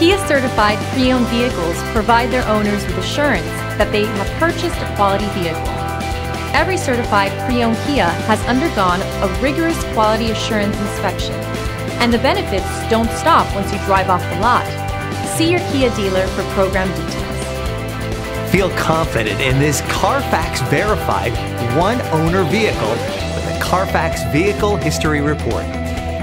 Kia certified pre-owned vehicles provide their owners with assurance that they have purchased a quality vehicle. Every certified pre-owned Kia has undergone a rigorous quality assurance inspection, and the benefits don't stop once you drive off the lot. See your Kia dealer for program details. Feel confident in this Carfax verified one-owner vehicle with a Carfax Vehicle History Report.